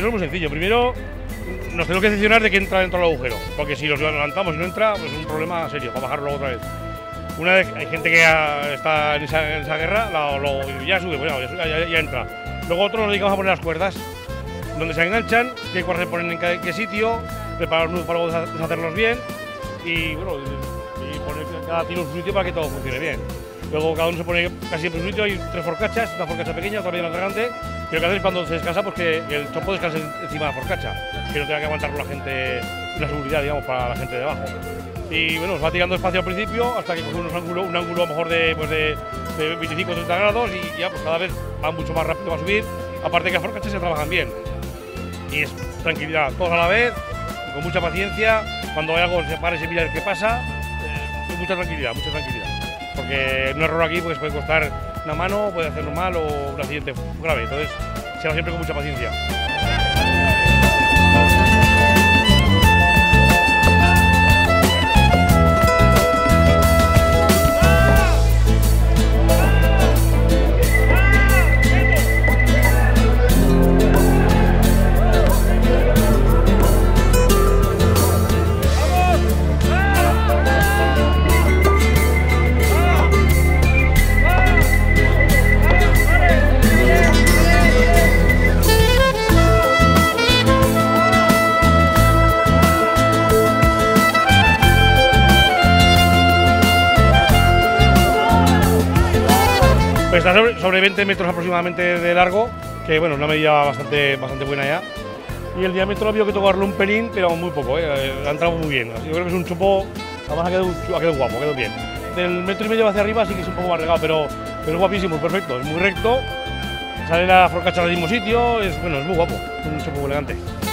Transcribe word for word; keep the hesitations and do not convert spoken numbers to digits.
proceso es muy sencillo. Primero, nos tenemos que decepcionar de que entra dentro del agujero, porque si los levantamos y no entra, pues es un problema serio para bajarlo otra vez. Una vez hay gente que ya está en esa, en esa guerra, la, lo, ya sube, bueno, ya, ya, ya entra. Luego otros nos dedicamos a poner las cuerdas, donde se enganchan, qué cuerdas se ponen en qué, qué sitio, preparar los nudos para luego deshacerlos bien y, bueno, y poner cada tiro en su sitio para que todo funcione bien. Luego cada uno se pone casi en su sitio, hay tres forcachas, una forcacha pequeña, otra mediana grande, y lo que hacéis cuando se descansa, pues que el chopo descanse encima de la forcacha, que no tenga que aguantarlo la gente, una seguridad, digamos, para la gente de abajo. Y bueno, os va tirando espacio al principio hasta que coge unos ángulo, un ángulo a lo mejor de, pues de, de veinticinco o treinta grados y ya pues cada vez va mucho más rápido a subir, aparte que las forcachas se trabajan bien. Y es tranquilidad, todos a la vez, con mucha paciencia, cuando hay algo se para y se mira el que pasa, eh, mucha tranquilidad, mucha tranquilidad. Porque un error aquí pues, puede costar una mano, puede hacernos mal o un accidente grave, entonces se va siempre con mucha paciencia. Está sobre veinte metros aproximadamente de largo, que bueno, es una medida bastante, bastante buena ya. Y el diámetro había que tocarlo un pelín, pero muy poco, ¿eh? Ha entrado muy bien. Yo creo que es un chupo, además ha quedado, ha quedado guapo, ha quedado bien. Del metro y medio hacia arriba sí que es un poco más regado, pero, pero es guapísimo, es perfecto, es muy recto. Sale la forcacha del mismo sitio, es, bueno, es muy guapo, es un chupo elegante.